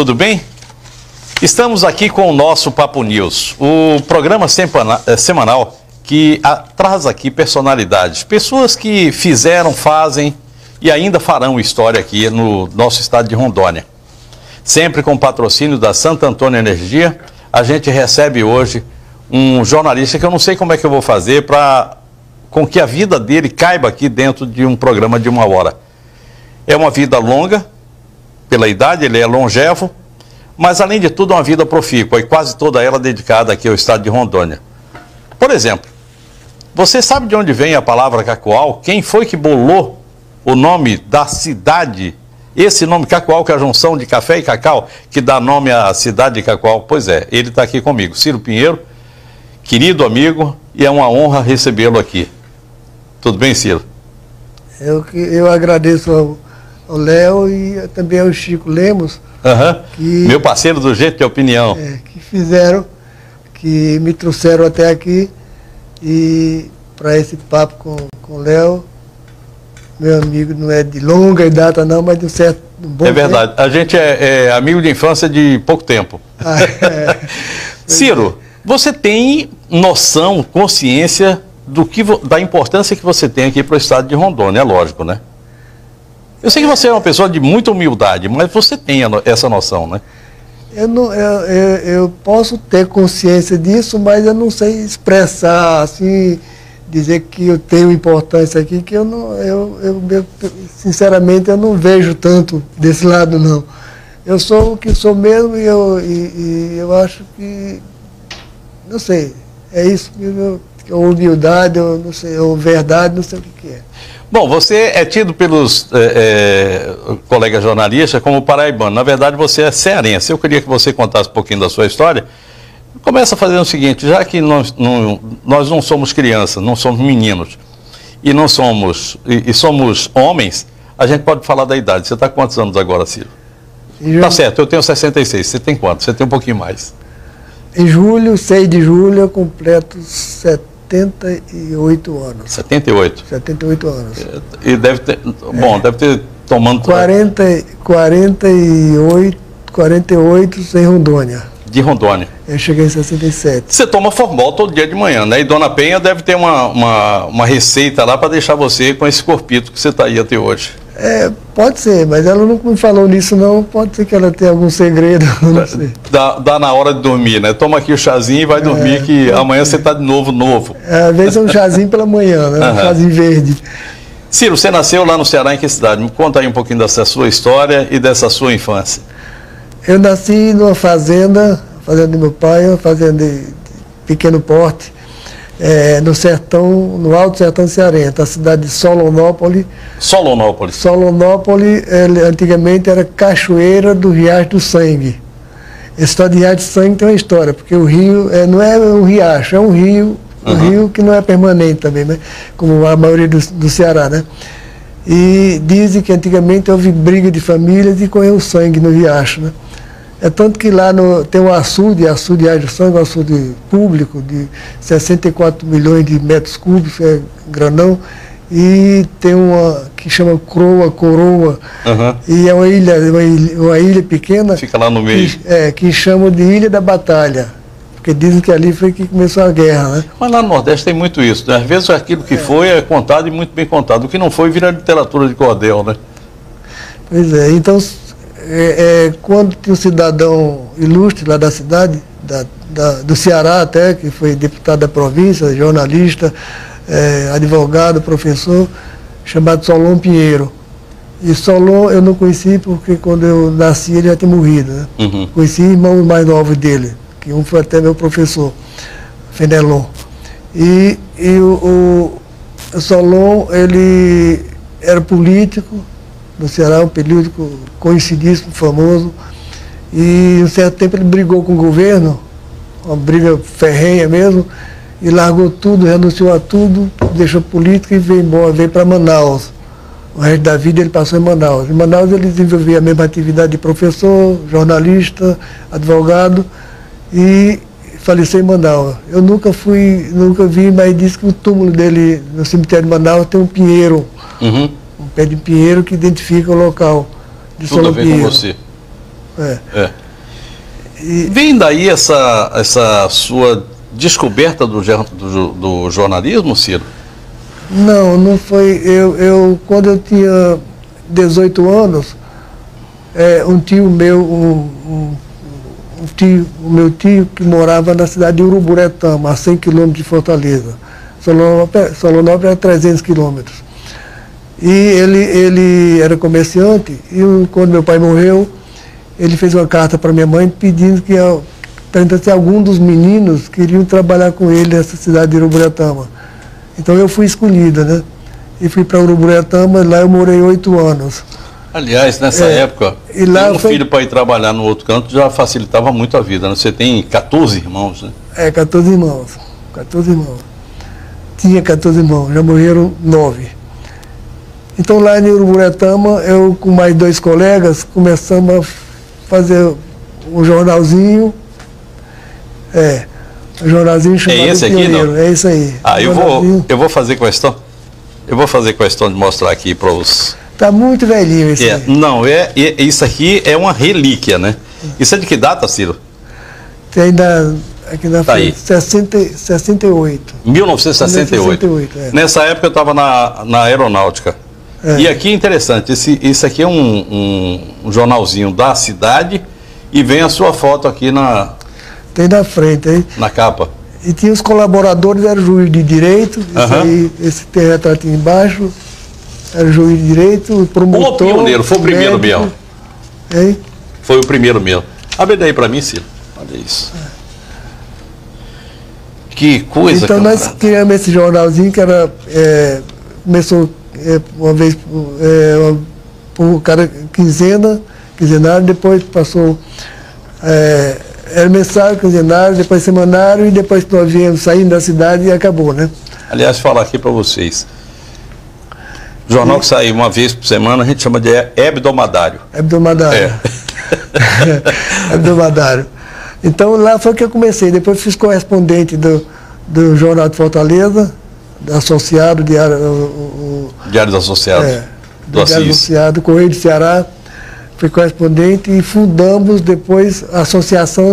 tudo bem? Estamos aqui com o nosso Papo News, o programa semanal que traz aqui personalidades, pessoas que fizeram, fazem e ainda farão história aqui no nosso estado de Rondônia. Sempre com o patrocínio da Santo Antônio Energia, a gente recebe hoje um jornalista que eu não sei como é que eu vou fazer para com que a vida dele caiba aqui dentro de um programa de 1 hora. É uma vida longa, pela idade, ele é longevo, mas além de tudo uma vida profícua e quase toda ela dedicada aqui ao estado de Rondônia. Por exemplo, você sabe de onde vem a palavra Cacoal? Quem foi que bolou o nome da cidade? Esse nome Cacoal, que é a junção de café e cacau, que dá nome à cidade de Cacoal. Pois é, ele está aqui comigo, Ciro Pinheiro, querido amigo, e é uma honra recebê-lo aqui. Tudo bem, Ciro? Eu agradeço ao Léo e também ao Chico Lemos. Meu parceiro do Jeito de Opinião. Que me trouxeram até aqui e para esse papo com o Léo. Meu amigo, não é de longa data não, mas de um certo bom tempo. É verdade, a gente é amigo de infância de pouco tempo. Ciro, você tem noção, consciência da importância que você tem aqui para o estado de Rondônia, é lógico, né? Eu sei que você é uma pessoa de muita humildade, mas você tem essa noção, né? Eu posso ter consciência disso, mas eu não sei expressar assim... Dizer que eu tenho importância aqui, que eu sinceramente, eu não vejo tanto desse lado, não. Eu sou o que sou mesmo e eu acho que, não sei, é isso que humildade, eu não sei, ou verdade, não sei o que é. Bom, você é tido pelos colegas jornalistas como paraibano. Na verdade, você é cearense. Eu queria que você contasse um pouquinho da sua história. Começa fazendo o seguinte, já que nós não somos crianças, não somos meninos e não somos e somos homens, a gente pode falar da idade. Você está com quantos anos agora, Ciro? Tá certo, eu tenho 66, você tem quanto? Você tem um pouquinho mais. Em julho, 6 de julho, eu completo 78 anos. 78? 78 anos. E deve ter, bom, deve ter tomando... 48 sem Rondônia. De Rondônia. Eu cheguei em 67. Você toma formol todo dia de manhã, né? E Dona Penha deve ter uma receita lá para deixar você com esse corpito que você está aí até hoje. É, pode ser, mas ela nunca me falou nisso não. Pode ser que ela tenha algum segredo, não sei. Dá na hora de dormir, né? Toma aqui o chazinho e vai dormir, que amanhã você está de novo. É, às vezes é um chazinho pela manhã, né? Um chazinho verde. Ciro, você nasceu lá no Ceará, em que cidade? Me conta aí um pouquinho dessa sua história e dessa sua infância. Eu nasci numa fazenda do meu pai, uma fazenda de pequeno porte, no sertão, no Alto Sertão Cearense, a cidade de Solonópolis. Solonópolis. Solonópolis, antigamente era Cachoeira do Riacho do Sangue. Esse história de Riacho do Sangue tem uma história, porque o rio não é um riacho, é um rio, rio que não é permanente também, né? Como a maioria do Ceará, né? E dizem que antigamente houve briga de famílias e correu sangue no riacho, né? É tanto que lá tem um açude de sangue, um açude público de 64 milhões de metros cúbicos, é granão, e tem uma que chama Coroa, e é uma ilha pequena. Fica lá no meio. Que chamam de Ilha da Batalha. Porque dizem que ali foi que começou a guerra, né? Mas lá no Nordeste tem muito isso, né? Às vezes aquilo que foi é contado e muito bem contado. O que não foi vira literatura de cordel, né? Pois é, então, quando tinha um cidadão ilustre lá da cidade, do Ceará até, que foi deputado da província, jornalista, advogado, professor, chamado Solon Pinheiro. E Solon eu não conheci porque quando eu nasci ele já tinha morrido, né? Conheci irmãos mais novos dele, que um foi até meu professor, Fenelon. E o Solon, ele era político no Ceará, um político conhecidíssimo, famoso, e um certo tempo ele brigou com o governo, uma briga ferrenha mesmo, e largou tudo, renunciou a tudo, deixou política e veio embora, veio para Manaus. O resto da vida ele passou em Manaus. Em Manaus ele desenvolveu a mesma atividade de professor, jornalista, advogado, e faleceu em Manaus. Eu nunca vi, mas disse que o túmulo dele no cemitério de Manaus tem um pinheiro, um pé de pinheiro que identifica o local de Solon Pinheiro. Tudo a ver com você. Vem daí essa sua descoberta do jornalismo, Ciro? Não, não foi. Eu quando eu tinha 18 anos, um tio meu, o meu tio que morava na cidade de Uruburetama, a 100 quilômetros de Fortaleza. Solonópolis é 300 quilômetros. E ele era comerciante, e quando meu pai morreu, ele fez uma carta para minha mãe pedindo que se algum dos meninos queriam trabalhar com ele nessa cidade de Uruburetama. Então eu fui escolhida, né? E fui para Uruburetama, lá eu morei 8 anos. Aliás, nessa época, ter um filho para ir trabalhar no outro canto já facilitava muito a vida, né? Você tem 14 irmãos, né? 14 irmãos. 14 irmãos. Tinha 14 irmãos, já morreram 9. Então lá em Uruburetama, eu com mais 2 colegas, começamos a fazer um jornalzinho. Um jornalzinho chamado Pioneiro. É isso aí. Ah, eu vou fazer questão. Eu vou fazer questão de mostrar aqui para os... Está muito velhinho esse aí. Não, isso aqui é uma relíquia, né? Isso é de que data, Ciro? Tem aqui na frente, 68. 1968. Nessa época eu estava na aeronáutica. E aqui é interessante, isso aqui é um jornalzinho da cidade e vem a sua foto aqui na... Tem na frente, aí. Na capa. E tinha os colaboradores, era juiz de direito, isso aí, esse retratinho embaixo... Era juiz de direito, promotor... O Pioneiro, foi o primeiro mesmo. Hein? Foi o primeiro mesmo. Abre daí para mim, Ciro. Olha isso. Que coisa. Então nós criamos esse jornalzinho que era... começou uma vez por cada quinzenário, depois passou... era mensal, quinzenário, depois semanário, e depois nós viemos saindo da cidade e acabou, né? Aliás, falar aqui para vocês... Jornal que sai uma vez por semana, a gente chama de hebdomadário. Hebdomadário. Hebdomadário. Então lá foi que eu comecei. Depois fiz correspondente do Jornal de Fortaleza, associado, Diários Associados. Do Diário Associado, Correio do Ceará. Fui correspondente e fundamos depois a Associação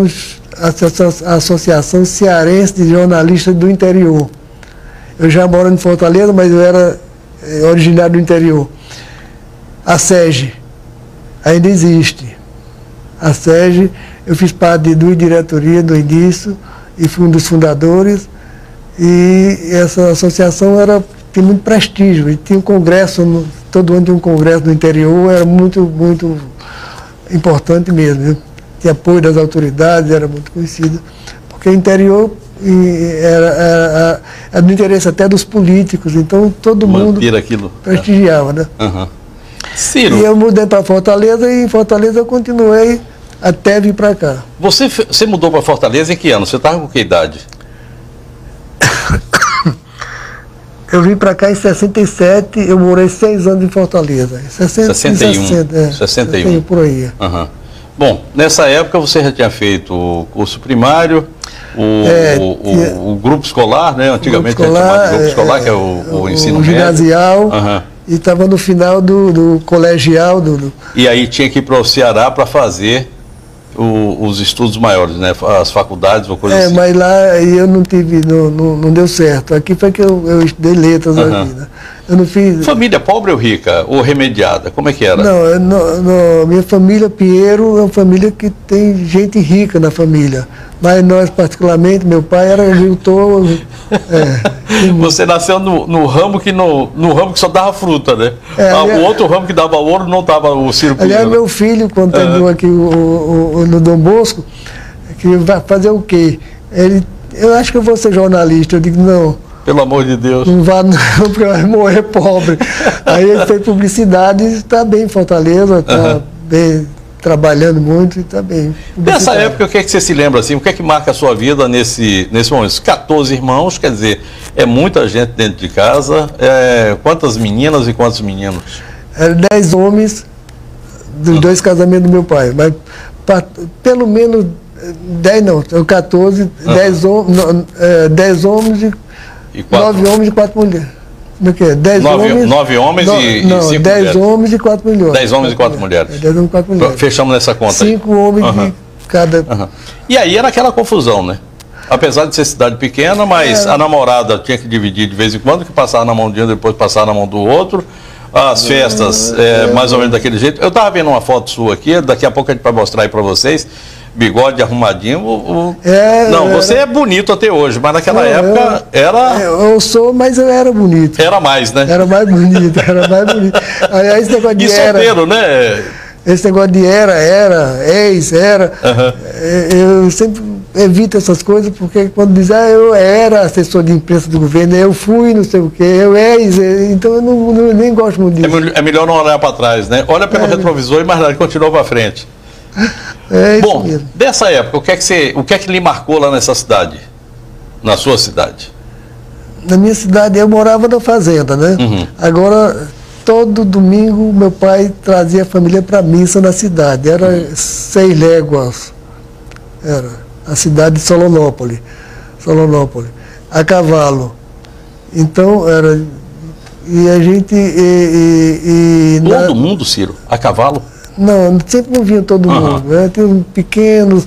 Cearense de Jornalistas do Interior. Eu já moro em Fortaleza, mas eu era... originário do interior. A SEJI ainda existe. A SEJI, eu fiz parte de 2 diretorias do início e fui um dos fundadores, e essa associação tinha muito prestígio, e tinha um congresso, todo ano tinha um congresso no interior, era muito, muito importante mesmo, viu? Tinha apoio das autoridades, era muito conhecido, porque o interior... E era do interesse até dos políticos, então todo mundo aquilo, prestigiava, né? Ciro. E eu mudei para Fortaleza, e em Fortaleza eu continuei até vir para cá. Você mudou para Fortaleza em que ano? Você estava com que idade? Eu vim para cá em 67, eu morei 6 anos em Fortaleza. 61, por aí. Bom, nessa época você já tinha feito o curso primário, o grupo escolar, né? Antigamente era chamado de grupo escolar, que é o ensino médio. O ginasial, e estava no final do colegial. E aí tinha que ir para o Ceará para fazer os estudos maiores, né? As faculdades ou coisa assim. Mas lá eu não tive, não deu certo. Aqui foi que eu estudei letras aqui, né? Eu não fiz... Família pobre ou rica? Ou remediada? Como é que era? Não, minha família Pinheiro é uma família que tem gente rica na família. Mas nós, particularmente, meu pai era agricultor. Você nasceu no ramo que só dava fruta, né? O outro ramo que dava ouro não dava o Ciro Pinheiro. Aliás, meu filho, quando terminou aqui no Dom Bosco, que vai fazer o quê? Ele, eu acho que eu vou ser jornalista. Eu digo, não. Pelo amor de Deus. Não vá não, porque vai morrer pobre. Aí ele foi publicidade e está bem em Fortaleza, está bem, trabalhando muito e está bem. Nessa época, o que é que você se lembra, assim? O que é que marca a sua vida nesse momento? 14 irmãos, quer dizer, é muita gente dentro de casa. Quantas meninas e quantos meninos? Eram 10 homens dos 2 casamentos do meu pai. Mas pelo menos 10 não, 14, 10 homens e 9 homens e 4 mulheres. No quê? 10 homens e 4 mulheres. 10 homens e 4 mulheres. 10 homens e 4 mulheres. Fechamos nessa conta. 5 homens de cada. E aí era aquela confusão, né? Apesar de ser cidade pequena, mas a namorada tinha que dividir de vez em quando, que passava na mão de um, depois passava na mão do outro. As festas, mais ou menos daquele jeito. Eu estava vendo uma foto sua aqui, daqui a pouco a gente vai mostrar aí para vocês. Bigode arrumadinho. Não, você é bonito até hoje, mas naquela época era... Eu sou, mas eu era bonito. Era mais, né? Era mais bonito, era mais bonito. Aí, esse negócio de e solteiro, né? Esse negócio de era, ex. Eu sempre evito essas coisas, porque quando diz, eu era assessor de imprensa do governo, eu fui, não sei o quê, eu ex, então eu não, nem gosto muito disso. É melhor não olhar para trás, né? Olha pelo retrovisor e mais continua para frente. É isso. Bom, mesmo. Dessa época, o que é que lhe marcou lá nessa cidade? Na sua cidade? Na minha cidade, eu morava na fazenda, né? Agora... Todo domingo, meu pai trazia a família para a missa na cidade. Era 6 léguas. Era a cidade de Solonópolis. A cavalo. Então, era... E a gente... Todo mundo, Ciro? A cavalo? Não, sempre não vinha todo mundo. Né? Tinha uns pequenos...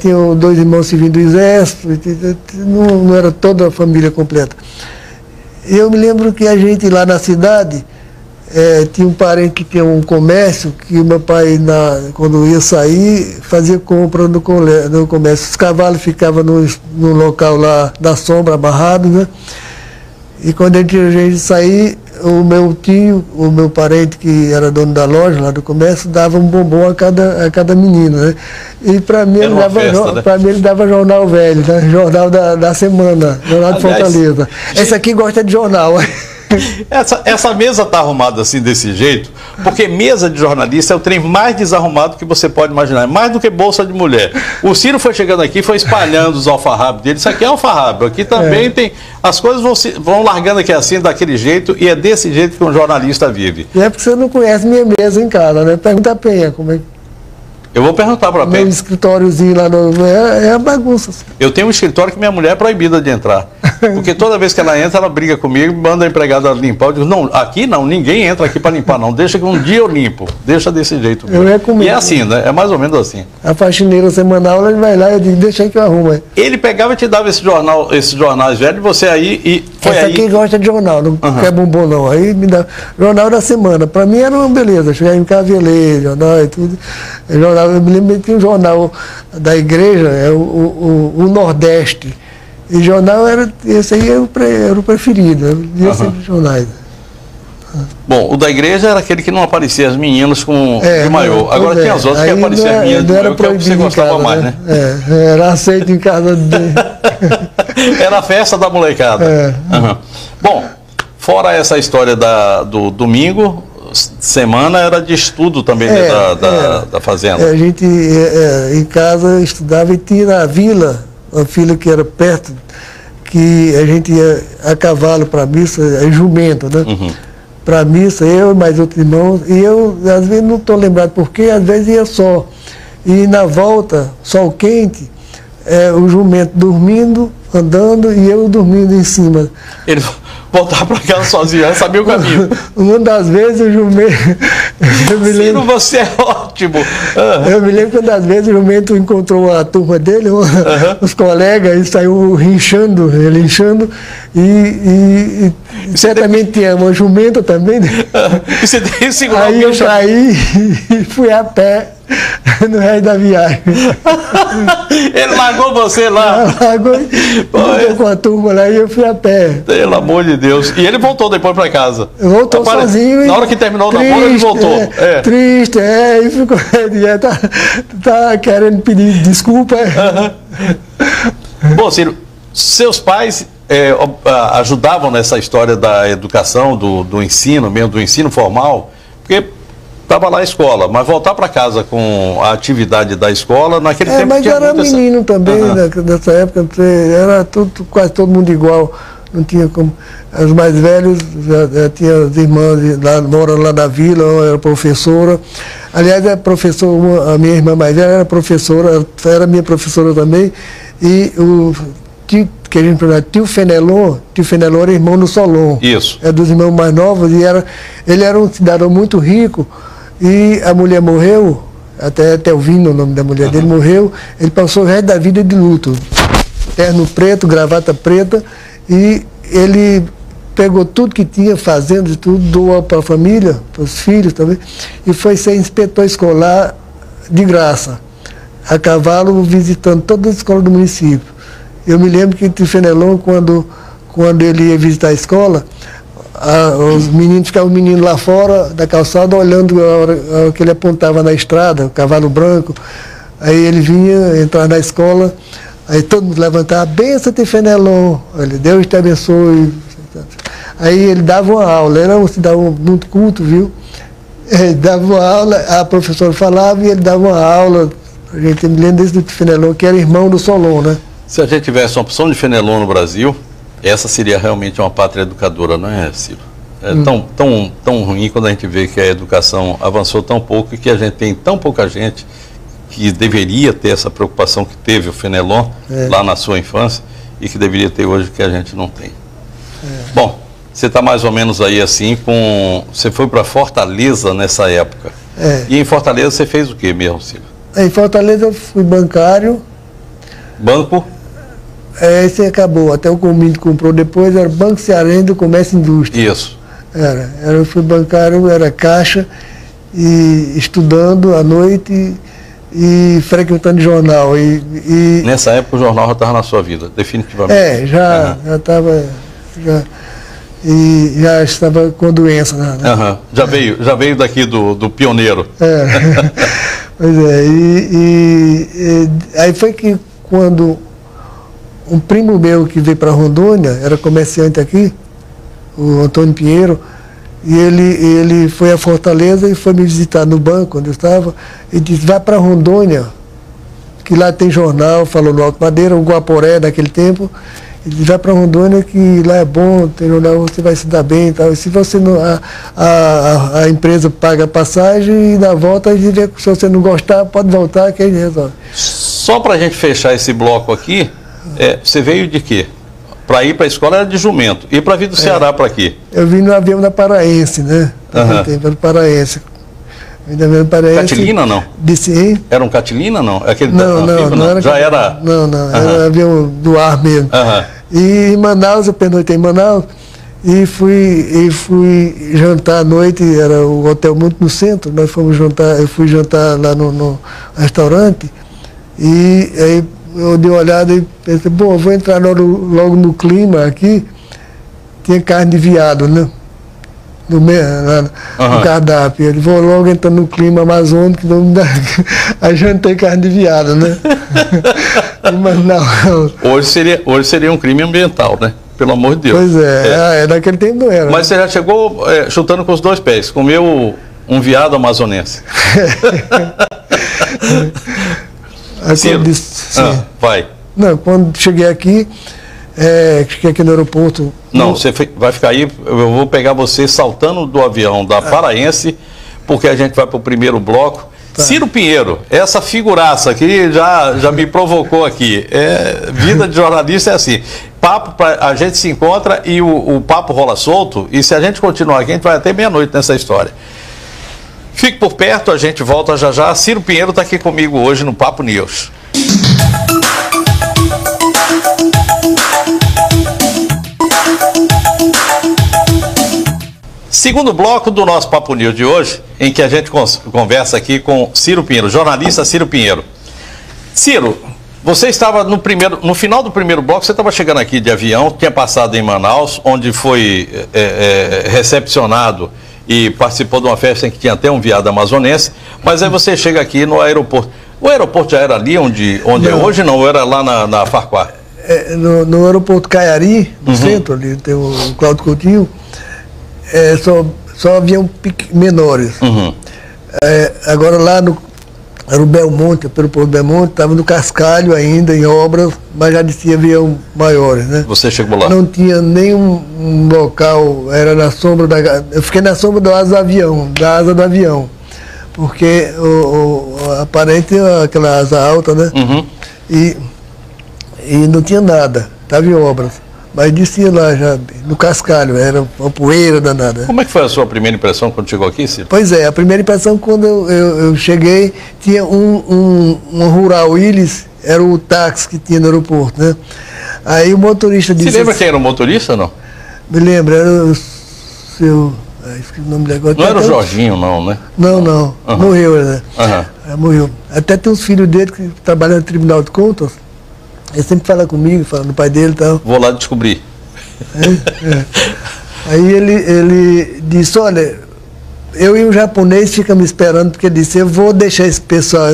tinha 2 irmãos que vinham do exército. Não era toda a família completa. Eu me lembro que a gente lá na cidade tinha um parente que tinha um comércio, que o meu pai, quando ia sair, fazia compra no comércio. Os cavalos ficavam no local lá da sombra, amarrados, né? E quando a gente saía, o meu tio, o meu parente que era dono da loja lá do comércio, dava um bombom a cada menino, né? E para mim, ele dava jornal velho, né? Jornal da semana, jornal de Fortaleza. Esse aqui gosta de jornal. Essa mesa está arrumada assim, desse jeito, porque mesa de jornalista é o trem mais desarrumado que você pode imaginar, é mais do que bolsa de mulher. O Ciro foi chegando aqui, foi espalhando os alfarrábios dele. Isso aqui é alfarrábio, aqui também tem... As coisas vão largando aqui assim, daquele jeito, e é desse jeito que um jornalista vive. É porque você não conhece minha mesa em casa, né? Pergunta a Penha como é que... Eu vou perguntar para a Penha. Meu escritóriozinho lá no... É a bagunça. Eu tenho um escritório que minha mulher é proibida de entrar. Porque toda vez que ela entra, ela briga comigo, manda a empregada limpar. Eu digo, não, aqui não, ninguém entra aqui para limpar, não. Deixa que um dia eu limpo. Deixa desse jeito. E é assim, né? É mais ou menos assim. A faxineira semanal, ela vai lá, eu digo, deixa aí que eu arrumo. Ele pegava e te dava esses jornais velhos, você aí e... Essa aqui gosta de jornal, não quer bombom não. Aí me dá jornal da semana. Para mim era uma beleza, chegar em casa, ler jornal e tudo. Eu me lembro que tinha um jornal da igreja, o Nordeste. E jornal era, esse aí era o preferido, eu lia sempre jornais. Bom, o da igreja era aquele que não aparecia as meninas com de maiô. Agora tinha as outras que apareciam as meninas de maiô, que é o que você gostava casa, mais, né? Era aceito em casa de... Era a festa da molecada. Bom, fora essa história do domingo, semana era de estudo também da fazenda. A gente em casa estudava e tinha na vila, uma filha que era perto, que a gente ia a cavalo para a missa, jumento, né? Para a missa, eu e mais outros irmãos, e eu, às vezes, não estou lembrado porque, às vezes ia só. E na volta, sol quente, o jumento dormindo, andando, e eu dormindo em cima. Ele voltava para casa sozinho, já sabia o caminho. Uma das vezes o jumento... Ciro, você é ótimo! Eu me lembro que das vezes o jumento encontrou a turma dele, os colegas, e saiu rinchando, relinchando, e certamente tinha uma jumenta também. E você tem que segurar aí eu saí e fui a pé no resto da viagem. Ele largou você lá? Largou com a turma lá e eu fui a pé. Pelo amor de Deus. E ele voltou depois para casa? Voltou sozinho. Na hora que terminou o namoro, ele voltou. Triste, e ficou... Tá querendo pedir desculpa. Bom, Ciro, seus pais ajudavam nessa história da educação, do ensino mesmo, do ensino formal? Porque... Estava lá a escola, mas voltar para casa com a atividade da escola, naquele tempo... Mas era menino também, nessa época, era quase todo mundo igual, não tinha como... Os mais velhos, já tinha as irmãs, moram lá na vila, era professora. Aliás, a minha irmã mais velha era professora, era minha professora também, e o que a gente chamava tio Fenelon era irmão do Solon. Isso. É dos irmãos mais novos e ele era um cidadão muito rico e a mulher morreu, até eu vi o nome da mulher dele, morreu, ele passou o resto da vida de luto. Terno preto, gravata preta, e ele pegou tudo que tinha, fazenda e tudo, doou para a família, para os filhos também, e foi ser inspetor escolar de graça, a cavalo, visitando todas as escolas do município. Eu me lembro que o Fenelon, quando ele ia visitar a escola, os meninos ficavam lá fora da calçada olhando a hora que ele apontava na estrada, o cavalo branco. Aí ele vinha entrar na escola, aí todo mundo levantava, benção de Fenelon, olha, Deus te abençoe. Aí ele dava uma aula, era um cidadão muito culto, viu? Ele dava uma aula, a professora falava e ele dava uma aula. A gente me lembra desse do Fenelon, que era irmão do Solon, né? Se a gente tivesse uma opção de Fenelon no Brasil, essa seria realmente uma pátria educadora, não é, Ciro? É tão ruim quando a gente vê que a educação avançou tão pouco e que a gente tem tão pouca gente que deveria ter essa preocupação que teve o Fenelon lá na sua infância e que deveria ter hoje, que a gente não tem. Bom, você está mais ou menos aí assim com... Você foi para Fortaleza nessa época. E em Fortaleza você fez o que mesmo, Ciro? Em Fortaleza eu fui bancário. Banco? Esse acabou, até o Comíndio comprou depois, era Banco Cearense do Comércio e Indústria. Isso. Eu fui bancário, era caixa, e estudando à noite e frequentando jornal. Nessa época o jornal já estava na sua vida, definitivamente. Já estava... E já estava com doença. Né? Uhum. Já veio daqui do Pioneiro. Pois é, e aí foi que quando... Um primo meu que veio para Rondônia, era comerciante aqui, o Antônio Pinheiro, e ele foi a Fortaleza e foi me visitar no banco onde eu estava, e disse, vá para Rondônia, que lá tem jornal, falou no Alto Madeira, o Guaporé naquele tempo, ele disse, vá para Rondônia que lá é bom, tem jornal, você vai se dar bem e tal, e se você não... A empresa paga a passagem e dá volta, e vê se você não gostar, pode voltar, que aí resolve. Só para a gente fechar esse bloco aqui, você veio de quê? Para ir para a escola era de jumento. E para vir do Ceará para aqui? Eu vim no avião da Paraense, né? Pelo Paraense. Vim no avião da Paraense. Catilina, não? Disse, hein? Era um Catilina, não? Aquele não era. Já era... Não. Era um avião do ar mesmo. E em Manaus, eu pernoitei em Manaus, e fui jantar à noite, era o hotel muito no centro, nós fomos jantar, eu fui jantar lá no restaurante, e aí... Eu dei uma olhada e pensei, bom, eu vou entrar logo no clima aqui. Tinha carne de viado, né? No cardápio. Ele vou logo entrar no clima amazônico, aí jantei carne de viado, né? Mas não. Hoje seria um crime ambiental, né? Pelo amor de Deus. Pois é. Naquele tempo não era. Mas você já chegou chutando com os dois pés, comeu um viado amazonense. Ciro, disse, vai. Não, quando cheguei aqui, cheguei aqui no aeroporto... Não, você vai ficar aí, eu vou pegar você saltando do avião da Paraense, porque a gente vai para o primeiro bloco. Tá. Ciro Pinheiro, essa figuraça aqui já me provocou aqui. Vida de jornalista é assim, a gente se encontra e o papo rola solto, e se a gente continuar aqui, a gente vai até meia-noite nessa história. Fique por perto, a gente volta já já. Ciro Pinheiro está aqui comigo hoje no Papo News. Segundo bloco do nosso Papo News de hoje, em que a gente conversa aqui com Ciro Pinheiro, jornalista Ciro Pinheiro. Ciro, você estava no final do primeiro bloco, você estava chegando aqui de avião, tinha passado em Manaus, onde foi recepcionado e participou de uma festa em que tinha até um viado amazonense, mas aí você chega aqui no aeroporto. O aeroporto já era ali onde é hoje, não? Era lá na Farquhar? No aeroporto Caiari, no centro, ali tem o Cláudio Coutinho, só haviam menores. Agora lá era o Belmonte, pelo Porto Belmonte, estava no Cascalho ainda, em obras, mas já tinha avião maiores, né? Você chegou lá? Não tinha nenhum local, era na sombra da... Eu fiquei na sombra da asa do avião, porque aparente aquela asa alta, né? E não tinha nada. estava em obras. Mas disse lá já, no cascalho, era uma poeira danada. Como é que foi a sua primeira impressão quando chegou aqui, Ciro? Pois é, a primeira impressão quando eu cheguei, tinha um Rural Ilhas, era o táxi que tinha no aeroporto, né? Aí o motorista disse... Você lembra assim, quem era o motorista ou não? Me lembro, era o seu... O nome dele agora. Não era o Jorginho, não, né? Não, não. Uhum. Morreu, né? Uhum. Morreu. Até tem uns filhos dele que trabalham no Tribunal de Contas. Ele sempre fala comigo, fala no pai dele e tal. Vou lá descobrir. É. Aí ele disse, olha, eu e um japonês ficam me esperando, porque ele disse, eu vou deixar esse pessoal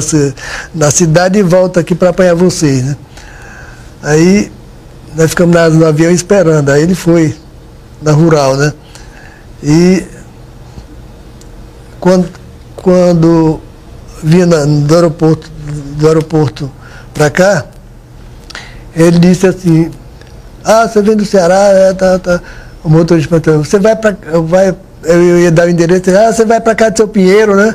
na cidade e volto aqui para apanhar vocês, né? Aí nós ficamos no avião esperando, aí ele foi, na Rural, né? E quando vinha do aeroporto para cá, ele disse assim, ah, você vem do Ceará, tá. O motorista perguntou, você vai para... Eu ia dar o endereço, ah, você vai para cá do seu Pinheiro, né?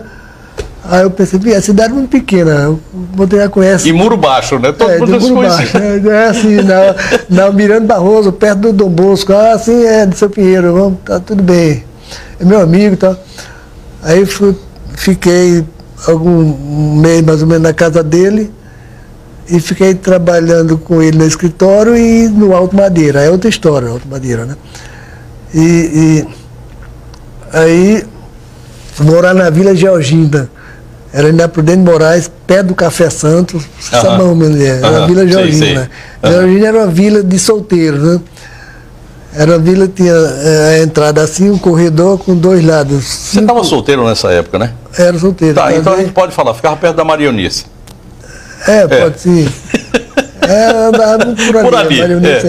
Aí eu percebi, a cidade é muito pequena, o motorista já conhece. E Muro Baixo, né? Todo mundo se conhece. É assim, na Miranda Barroso, perto do Dom Bosco, ah, sim, é do seu Pinheiro, vamos, tá tudo bem. É meu amigo e tal. Aí fiquei algum mês mais ou menos na casa dele, e fiquei trabalhando com ele no escritório e no Alto Madeira. É outra história, Alto Madeira, né? E aí, morar na Vila Georgina. Era na Prudente Moraes, pé do Café Santos, sabe o nome dele? Era Vila Georgina. Sei. Georgina era uma vila de solteiros, né? Era uma vila que tinha a entrada assim, um corredor com dois lados. Você estava solteiro nessa época, né? Era solteiro. Tá, então a gente pode falar, ficava perto da Marionice. É, pode sim. Andava muito por ali, Marionice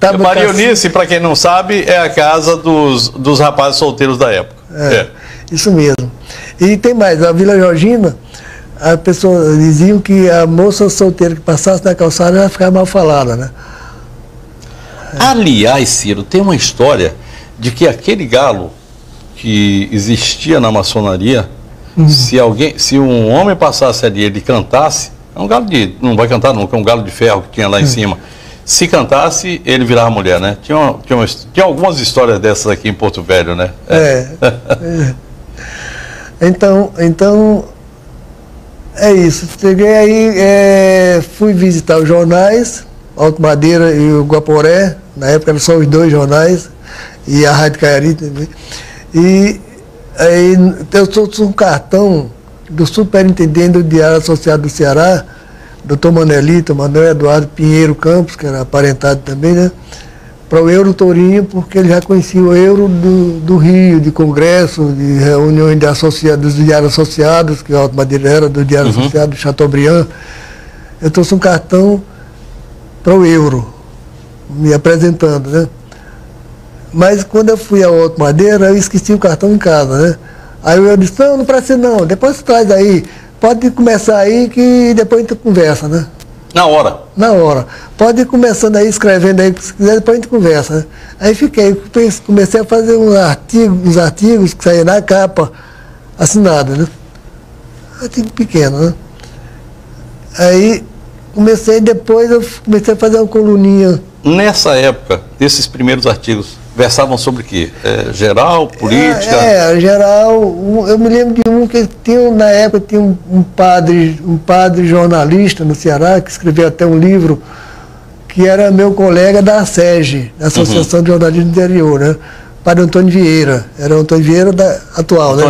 era. Marionice, para quem não sabe, é a casa dos rapazes solteiros da época. Isso mesmo. E tem mais, a Vila Georgina, a pessoa diziam que a moça solteira que passasse na calçada, ela ficava mal falada, né? Aliás, Ciro, tem uma história de que aquele galo que existia na maçonaria... Se um homem passasse ali e ele cantasse, é um galo de... não vai cantar nunca, é um galo de ferro que tinha lá em cima. Se cantasse, ele virava mulher, né? Tinha algumas histórias dessas aqui em Porto Velho, né? Então, é isso. Cheguei aí, fui visitar os jornais, Alto Madeira e o Guaporé, na época eram só os dois jornais, e a Rádio Caiari também. E... aí eu trouxe um cartão do superintendente do Diário Associado do Ceará, doutor Manelito, Manuel Eduardo Pinheiro Campos, que era aparentado também, né? Para o Euro Tourinho, porque ele já conhecia o Euro do Rio, de congresso, de reuniões dos Diários Associados, que o Alto Madeira era do Diário Associado, do Chateaubriand. Eu trouxe um cartão para o Euro, me apresentando, né? Mas quando eu fui ao Alto Madeira, eu esqueci o cartão em casa, né? Aí eu disse, não precisa não, depois você traz aí. Pode começar aí que depois a gente conversa, né? Na hora? Na hora. Pode ir começando aí, escrevendo aí, se quiser, depois a gente conversa, né? Aí fiquei, comecei a fazer uns artigos que saíam na capa, assinado, né? Artigo pequeno, né? Aí depois eu comecei a fazer uma coluninha. Nessa época, desses primeiros artigos, versavam sobre o quê? Geral, política? Geral. Eu me lembro de um que na época tinha um padre jornalista no Ceará, que escreveu até um livro, que era meu colega da SEJI, da Associação de Jornalismo Interior, né? Padre Antônio Vieira. Era o Antônio Vieira atual, né?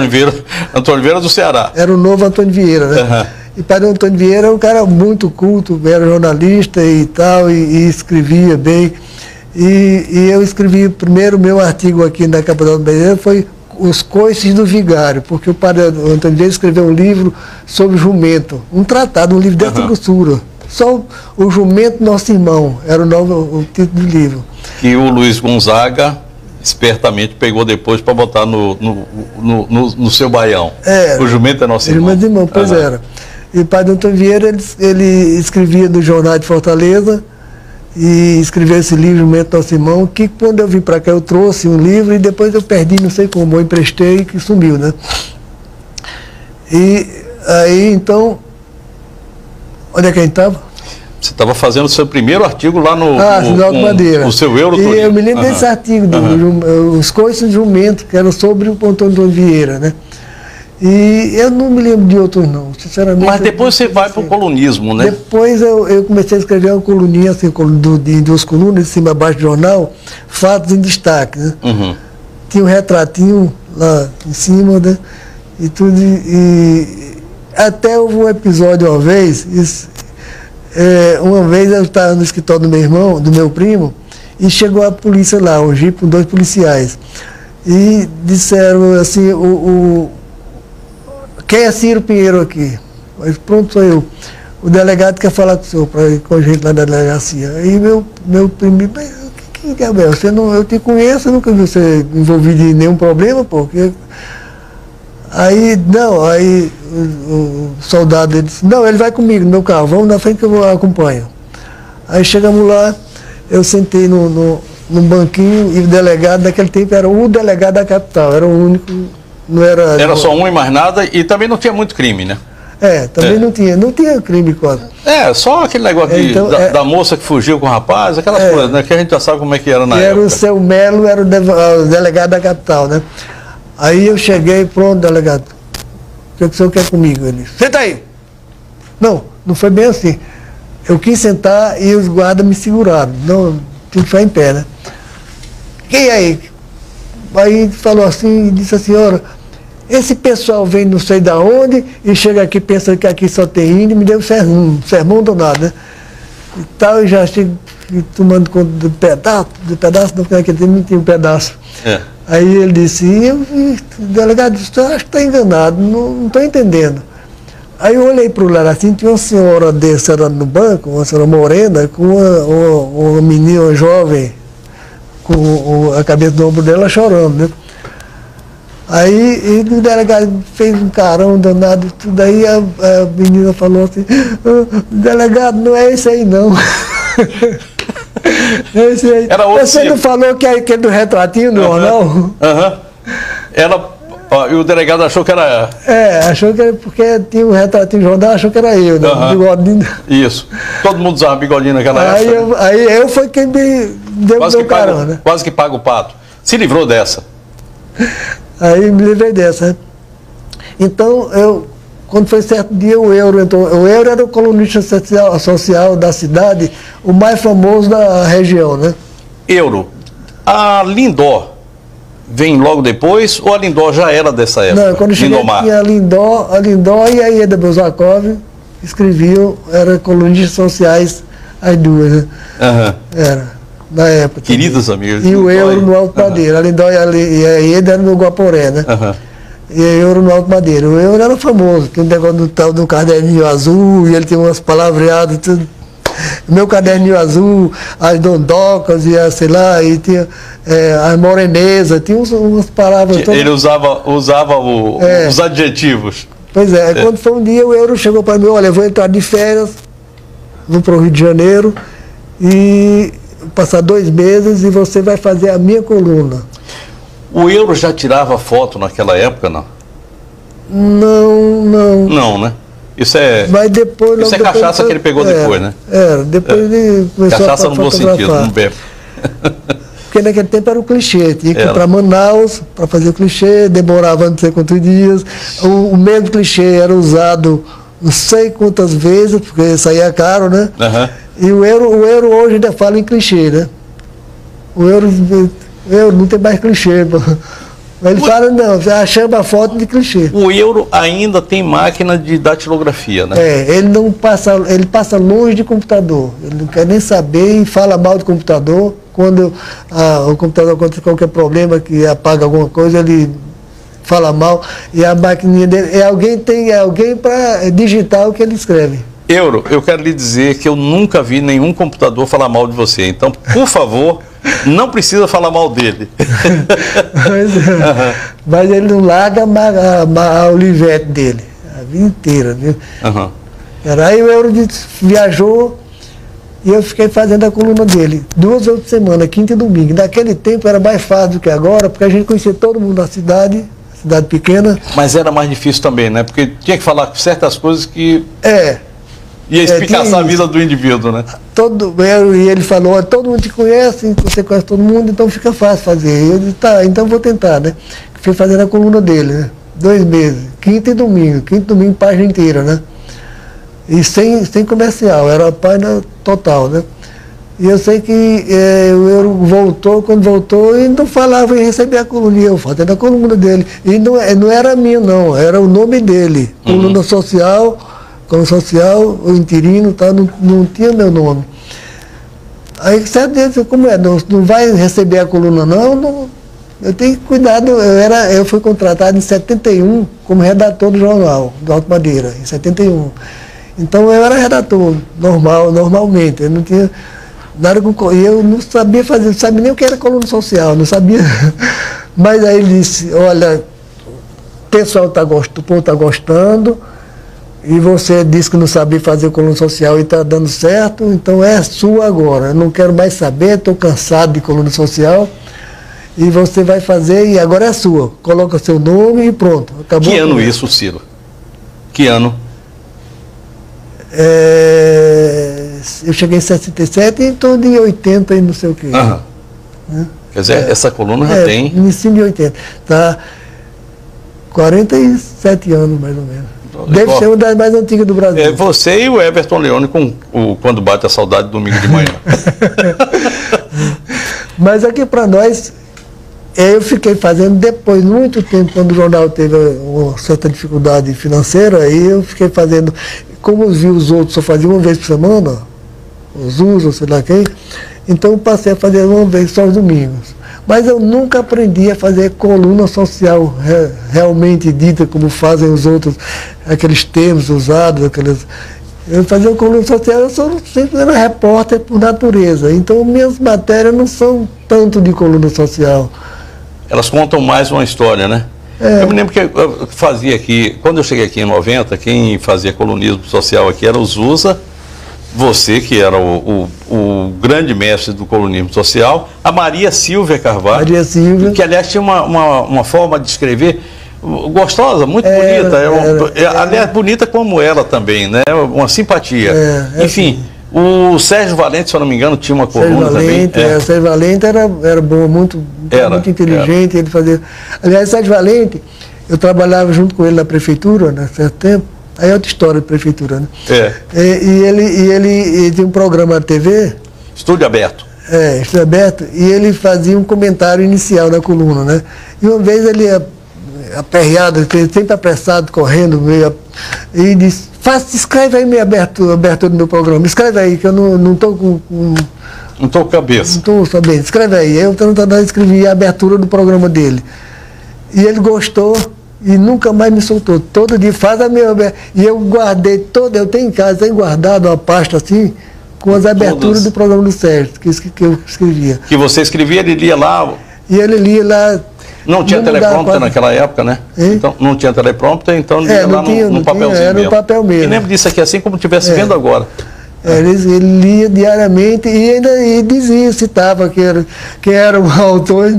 Antônio Vieira do Ceará. Era o novo Antônio Vieira, né? E Padre Antônio Vieira era um cara muito culto, era jornalista e tal, e escrevia bem. E eu escrevi, primeiro meu artigo aqui na Capital Brasileira foi Os Coices do Vigário, porque o Padre Antônio Vieira escreveu um livro sobre jumento, um tratado, um livro dessa grossura. Só o Jumento Nosso Irmão, era o título do livro. Que o Luiz Gonzaga... espertamente pegou depois para botar no seu baião. O Jumento é Nosso Irmão. O Jumento é Irmão, pois era. E o Padre Antônio Vieira, ele escrevia no Jornal de Fortaleza, e escreveu esse livro, Jumento Nosso Irmão, que quando eu vim para cá eu trouxe um livro, e depois eu perdi, não sei como, eu emprestei, que sumiu, né? E aí, então, onde é que a gente estava? Você estava fazendo o seu primeiro artigo lá no Alto Madeira. O seu Euro Tourinho. Eu me lembro desse artigo, Os Coices do Jumento, que era sobre o Antônio Vieira, né? E eu não me lembro de outros, não, sinceramente. Mas depois você vai para o colunismo, né? Depois eu comecei a escrever uma coluninha, assim, em duas colunas, em cima e abaixo do jornal, fatos em destaque, né? Uhum. Tinha um retratinho lá em cima, né? E tudo. E até houve um episódio uma vez. Uma vez eu estava no escritório do meu irmão, do meu primo, e chegou a polícia lá, um jipe com dois policiais. E disseram assim, quem é Ciro Pinheiro aqui? Mas pronto, sou eu. O delegado quer falar com o senhor, com a gente lá da delegacia. Aí meu primo, mas que diabo é? Eu te conheço, nunca vi você envolvido em nenhum problema, pô. Aí, não, aí o soldado disse, não, ele vai comigo no meu carro, vamos na frente que eu acompanho. Aí chegamos lá, eu sentei no banquinho e o delegado, naquele tempo era o delegado da capital, era o único, não era... Era só um e mais nada e também não tinha muito crime, né? Não tinha crime quase. Só aquele negócio então, da moça que fugiu com o rapaz, aquelas coisas, né, que a gente já sabe como é que era na época. Era o seu Melo, era o delegado da capital, né? Aí eu cheguei, pronto, delegado, o que o senhor quer comigo? Ele disse, senta aí! Não foi bem assim. Eu quis sentar e os guardas me seguraram, tudo foi em pé, né? Quem aí? Aí falou assim, disse a senhora, esse pessoal vem não sei de onde e chega aqui pensando que aqui só tem índio, me deu um sermão danado, né? E tal, eu já cheguei tomando conta do pedaço, não tinha um pedaço. Aí ele disse, o delegado disse, acho que está enganado, não estou entendendo. Aí eu olhei para o lado assim, tinha uma senhora no banco, uma senhora morena, com uma menina, uma jovem, com a cabeça do ombro dela chorando, né? Aí o delegado fez um carão danado e tudo, aí a menina falou assim, delegado, não é isso aí não. Você não falou que é aquele do retratinho do jornal? E o delegado achou que era... achou que era porque tinha um retratinho do jornal, achou que era eu, né? Bigodinho. Isso. Todo mundo usava bigodinho naquela época. Aí eu fui quem me deu o carão, né? Quase que paga o pato. Se livrou dessa. Aí me livrei dessa. Então, quando foi certo dia, o Euro era o colunista social da cidade, o mais famoso da região, né? Euro. A Lindó vem logo depois, ou a Lindó já era dessa época? Não, quando cheguei aqui, a Lindó e a Ieda Bozakov escreviam, eram colunistas sociais, as duas, né? Era, na época. Queridos amigos. E o Euro no Alto Madeira, a Lindó e a Ieda eram no Guaporé, né? E Euro no Alto Madeira. O Euro era famoso, tinha um negócio do tal do caderninho azul, e ele tinha umas palavreadas, tudo. Meu caderninho azul, as dondocas, e sei lá, e tinha as morenesas, tinha umas palavras todas. Ele usava os adjetivos. Pois é, quando foi um dia, o Euro chegou para mim, olha, eu vou entrar de férias, vou para o Rio de Janeiro, e passar 2 meses, e você vai fazer a minha coluna. O Euro já tirava foto naquela época, não? Não. Não, né? Mas depois... Isso é cachaça que ele pegou depois, né? Depois ele começou a fotografar. Cachaça no bom sentido, não bebe. Porque naquele tempo era o clichê. Tinha que ir para Manaus para fazer o clichê, demorava não sei quantos dias. O mesmo clichê era usado não sei quantas vezes, porque saía caro, né? E o euro hoje ainda fala em clichê, né? O euro não tem mais clichê, mas ele fala, já chama a foto de clichê. O Euro ainda tem máquina de datilografia, né? Ele não passa, ele passa longe de computador, ele não quer nem saber e fala mal do computador. Quando o computador acontece qualquer problema, que apaga alguma coisa, ele fala mal, e a maquininha dele, alguém para digitar o que ele escreve. Euro, eu quero lhe dizer que eu nunca vi nenhum computador falar mal de você, então, por favor... Não precisa falar mal dele. Mas ele não larga a Olivetti dele, a vida inteira, viu? Aí o Euro viajou e eu fiquei fazendo a coluna dele 2 vezes por semana, quinta e domingo. Naquele tempo era mais fácil do que agora, porque a gente conhecia todo mundo da cidade, cidade pequena. Mas era mais difícil também, né? Porque tinha que falar certas coisas que... E a explicação à vida do indivíduo, né? E ele falou, todo mundo te conhece, você conhece todo mundo, então fica fácil fazer. Eu disse, tá, então vou tentar, né? Fui fazer a coluna dele, né? 2 meses, quinta e domingo, página inteira, né? E sem comercial, era a página total, né? E eu sei que o Euro voltou, quando voltou, ele não falava em receber a coluna, eu fazendo a coluna dele. E não era minha, não, era o nome dele. Uhum. Coluna social, como social, o interino, tá, não tinha meu nome. Aí, certo, eu disse, como é, não vai receber a coluna, não? Eu tenho que cuidar, eu fui contratado em 71 como redator do jornal, do Alto Madeira, em 71. Então, eu era redator, normalmente, eu não tinha... Eu não sabia fazer, não sabia nem o que era coluna social, não sabia. Mas aí ele disse, olha, o pessoal está gostando, e você disse que não sabia fazer coluna social e está dando certo, então é sua agora. Eu não quero mais saber, estou cansado de coluna social, e você vai fazer, e agora é sua. Coloca seu nome e pronto. Acabou. Que ano isso, Ciro? Que ano? Eu cheguei em 67 e estou de 80 e não sei o que. Aham. Né? Quer dizer, essa coluna já tem... Início de 80. Está 47 anos, mais ou menos. Então, deve ser uma das mais antigas do Brasil. É você e o Everton Leone com o Quando Bate a Saudade, domingo de manhã. Mas aqui para nós, eu fiquei fazendo depois, muito tempo, quando o jornal teve uma certa dificuldade financeira, aí eu fiquei fazendo... Como eu vi os outros só faziam uma vez por semana... os usos, sei lá quem, então eu passei a fazer uma vez só aos domingos. Mas eu nunca aprendi a fazer coluna social realmente dita, como fazem os outros, aqueles termos usados, aqueles... Eu fazia coluna social, eu sou sempre era repórter por natureza, então minhas matérias não são tanto de coluna social. Elas contam mais uma história, né? Eu me lembro que eu fazia aqui, quando eu cheguei aqui em 90, quem fazia colunismo social aqui era o Zusa, você, que era o grande mestre do colunismo social, a Maria Silvia Carvalho, que aliás tinha uma forma de escrever gostosa, muito bonita, aliás bonita como ela também, né? Uma simpatia. Enfim, o Sérgio Valente, se eu não me engano, tinha uma coluna também. O Sérgio Valente era bom, muito inteligente, ele fazia... Aliás, Sérgio Valente, eu trabalhava junto com ele na prefeitura, né, certo tempo. Aí é outra história de prefeitura, né? E ele tinha um programa na TV... Estúdio Aberto. Estúdio Aberto, e ele fazia um comentário inicial na coluna, né? E uma vez ele, aperreado, sempre apressado, correndo, e disse, escreve aí minha abertura do meu programa, escreve aí, que eu não estou com... Não estou com cabeça. Não estou sabendo, escreve aí. Eu escrevi a abertura do programa dele. E ele gostou... E nunca mais me soltou. Todo dia faz a minha abertura. E eu guardei toda, eu tenho em casa, tenho guardado uma pasta assim, com as aberturas do programa do Sérgio, que eu escrevia. Que você escrevia, ele lia lá. E ele lia lá. Não tinha teleprompter naquela época, né? Então, não tinha teleprompter, então lia lá no papelzinho. Era no papel mesmo. E lembro disso aqui, assim como estivesse vendo agora. Ele lia diariamente e ainda dizia, citava que era o autor.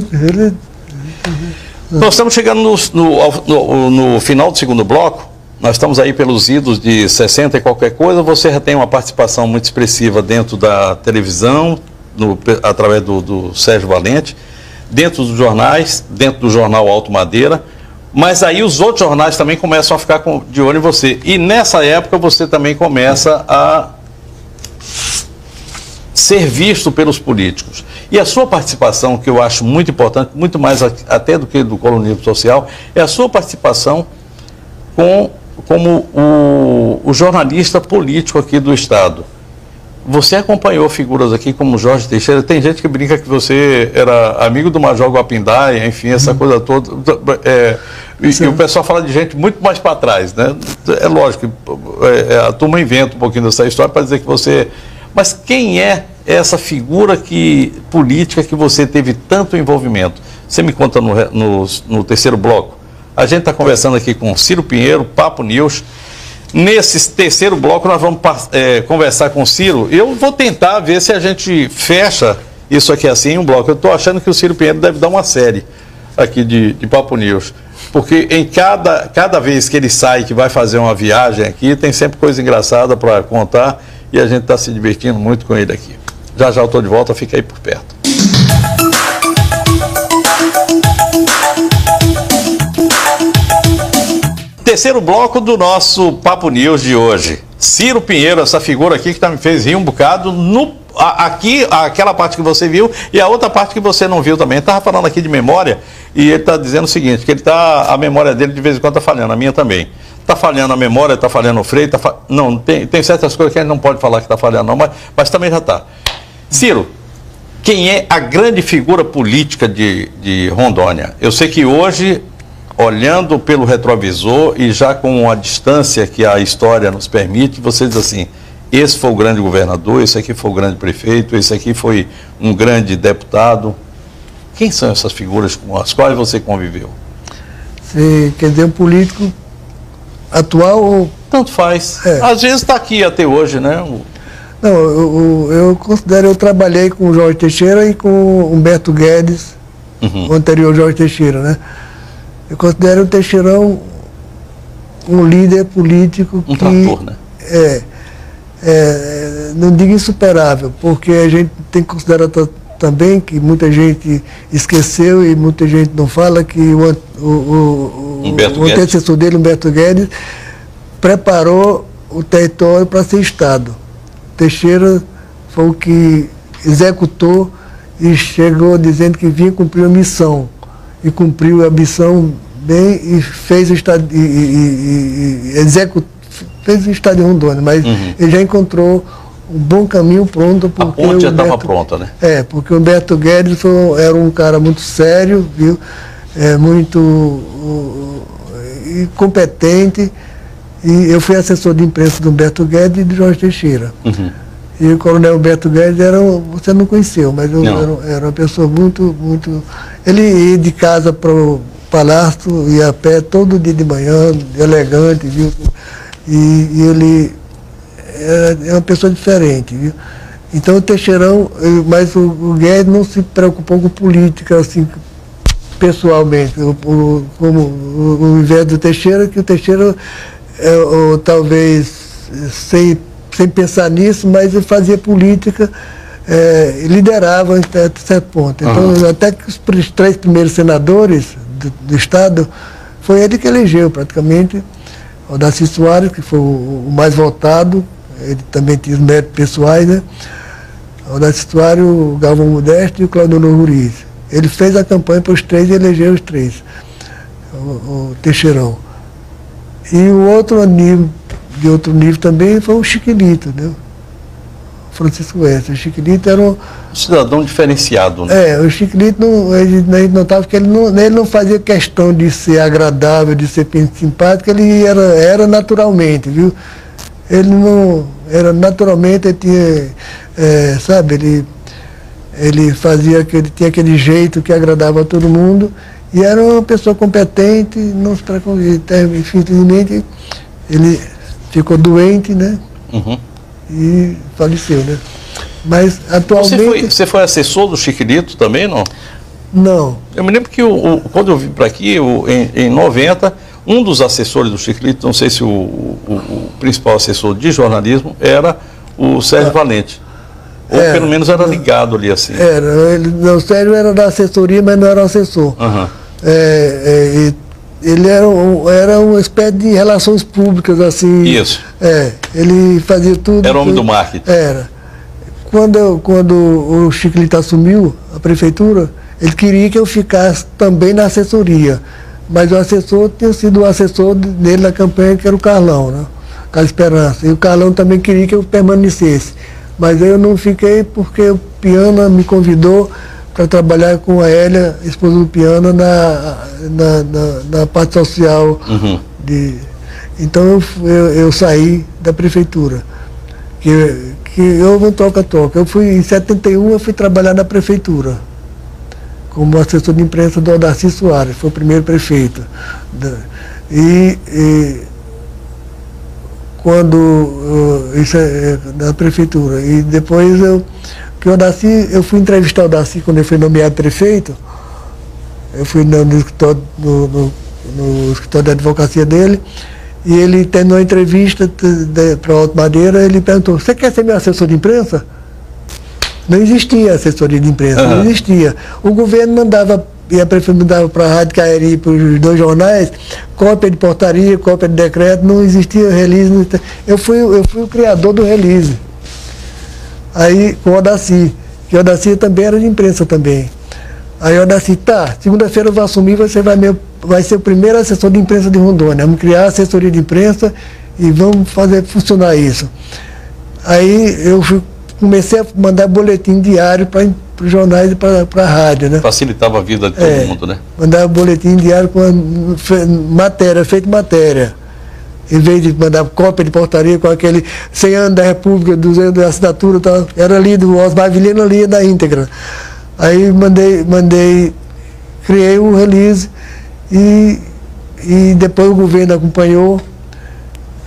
Nós estamos chegando no final do segundo bloco, nós estamos aí pelos idos de 60 e qualquer coisa, você já tem uma participação muito expressiva dentro da televisão, através do Sérgio Valente, dentro dos jornais, dentro do jornal Alto Madeira, mas aí os outros jornais também começam a ficar de olho em você. E nessa época você também começa a ser visto pelos políticos. E a sua participação, que eu acho muito importante, muito mais até do que do colunismo social, é a sua participação como o jornalista político aqui do Estado. Você acompanhou figuras aqui como Jorge Teixeira, tem gente que brinca que você era amigo do Major Guapindaia, enfim, essa coisa toda. E o pessoal fala de gente muito mais para trás, né? É lógico, a turma inventa um pouquinho dessa história para dizer que você... Mas quem é essa figura política que você teve tanto envolvimento? Você me conta no terceiro bloco. A gente está conversando aqui com Ciro Pinheiro, Papo News. Nesse terceiro bloco nós vamos conversar com o Ciro. Eu vou tentar ver se a gente fecha isso aqui assim em um bloco. Eu estou achando que o Ciro Pinheiro deve dar uma série aqui de Papo News. porque em cada vez que ele sai, que vai fazer uma viagem aqui, tem sempre coisa engraçada para contar e a gente está se divertindo muito com ele aqui. Já já eu estou de volta, fica aí por perto. Terceiro bloco do nosso Papo News de hoje. Ciro Pinheiro, essa figura aqui que me fez rir um bocado, aqui, aquela parte que você viu e a outra parte que você não viu também. Ele estava falando aqui de memória e ele está dizendo o seguinte, que ele a memória dele de vez em quando está falhando, a minha também. Está falhando a memória, está falhando o freio, não, tem certas coisas que a gente não pode falar que está falhando não, mas também já está. Ciro, quem é a grande figura política de Rondônia? Eu sei que hoje, olhando pelo retrovisor e já com a distância que a história nos permite, você diz assim, esse foi o grande governador, esse aqui foi o grande prefeito, esse aqui foi um grande deputado. Quem são essas figuras com as quais você conviveu? Você quer dizer um político atual ou... Tanto faz. É. Às vezes está aqui até hoje, né? Não, eu considero, eu trabalhei com o Jorge Teixeira e com o Humberto Guedes, o anterior Jorge Teixeira, né? Eu considero o Teixeirão um líder político que... Um trator, né? Não digo insuperável, porque a gente tem que considerar também que muita gente esqueceu e muita gente não fala que o antecessor dele, Humberto Guedes, preparou o território para ser Estado. Teixeira foi o que executou e chegou dizendo que vinha cumprir a missão. E cumpriu a missão bem e fez o Estado de Rondônia, mas ele já encontrou um bom caminho pronto. A ponte já estava pronta, né? É, porque o Humberto Guedes era um cara muito sério, viu? Muito competente. E eu fui assessor de imprensa do Humberto Guedes e do Jorge Teixeira. E o coronel Humberto Guedes era, você não conheceu, mas era uma pessoa muito... Ele ia de casa para o palácio, ia a pé todo dia de manhã, elegante, viu? E ele é uma pessoa diferente, viu? Então o Teixeirão, mas o Guedes não se preocupou com política, assim, pessoalmente, como o inverno do Teixeira, que o Teixeira, talvez, sem pensar nisso, mas ele fazia política, liderava até certo ponto. Então, até que os três primeiros senadores do Estado, foi ele que elegeu praticamente. O Darcy Soares, que foi o mais votado, ele também tinha os méritos pessoais, né? O Darcy Soares, o Galvão Modesto e o Claudonor Ruiz. Ele fez a campanha para os três e elegeu os três, o Teixeirão. E o outro animo, de outro nível também, foi o Chiquilito, né? Francisco Wester. O Chiquilito era um cidadão diferenciado, né? O Chiquilito, a gente notava que ele não fazia questão de ser agradável, de ser simpático, ele era naturalmente, viu? Ele não... Era naturalmente, ele tinha... sabe, ele fazia aquele... Tinha aquele jeito que agradava a todo mundo e era uma pessoa competente, não se preocupava, infelizmente, ele... Ficou doente, né? E faleceu, né? Mas atualmente... Você foi assessor do Chiquilito também, não? Não. Eu me lembro que quando eu vim para aqui, em 90, um dos assessores do Chiquilito, não sei se o principal assessor de jornalismo, era o Sérgio Valente. Ou pelo menos era ligado ali assim. O Sérgio era da assessoria, mas não era assessor. Ele era uma espécie de relações públicas, assim. Isso. Ele fazia tudo. Era homem do marketing. Era. Quando o Chiquilito assumiu a prefeitura, ele queria que eu ficasse também na assessoria. Mas o assessor tinha sido o assessor dele na campanha, que era o Carlão, né? Carlos Esperança. E o Carlão também queria que eu permanecesse. Mas eu não fiquei porque o Piana me convidou para trabalhar com a Hélia, esposa do Piana, na parte social. Então eu saí da prefeitura, que eu não troca-troca. Eu fui, em 71, eu fui trabalhar na prefeitura, como assessor de imprensa do Darcy Soares, foi o primeiro prefeito. E quando, isso é da prefeitura, e depois eu fui entrevistar o Darcy quando ele foi nomeado prefeito. Eu fui no escritório no escritório da advocacia dele, e ele terminou a entrevista para o Alto Madeira, ele perguntou, você quer ser meu assessor de imprensa? Não existia assessoria de imprensa, uhum. Não existia. O governo mandava, e a prefeitura mandava para a Rádio Caiari e para os dois jornais, cópia de portaria, cópia de decreto, não existia release. Não existia. Eu fui o criador do release. Aí com o Odaci, que o Odaci também era de imprensa também. Aí o Odaci, tá, segunda-feira eu vou assumir, você vai ser o primeiro assessor de imprensa de Rondônia. Vamos criar a assessoria de imprensa e vamos fazer funcionar isso. Aí eu fui. Comecei a mandar boletim diário para os jornais e para a rádio, né? Facilitava a vida de todo mundo, né? Mandava boletim diário com matéria, feito matéria. Em vez de mandar cópia de portaria com aquele 100 anos da República, 200 da assinatura e tal. Era ali do Osmar Vilhena, ali da íntegra. Aí criei um release e depois o governo acompanhou.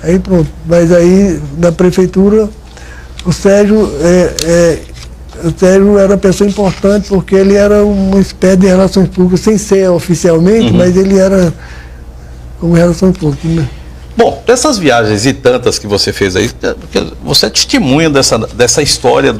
Aí pronto, mas aí na prefeitura... O Sérgio era uma pessoa importante porque ele era uma espécie de relações públicas, sem ser oficialmente, uhum. Mas ele era como relações públicas. Né? Bom, dessas viagens e tantas que você fez aí, você é testemunha dessa história